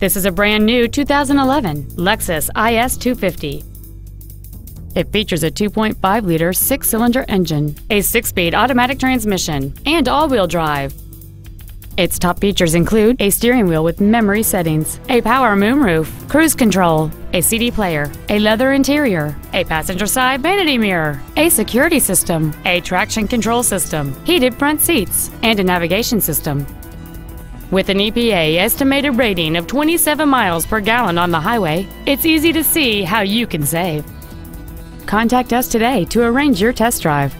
This is a brand new 2011 Lexus IS 250. It features a 2.5-liter six-cylinder engine, a six-speed automatic transmission, and all-wheel drive. Its top features include a steering wheel with memory settings, a power moonroof, cruise control, a CD player, a leather interior, a passenger side vanity mirror, a security system, a traction control system, heated front seats, and a navigation system. With an EPA estimated rating of 27 miles per gallon on the highway, it's easy to see how you can save. Contact us today to arrange your test drive.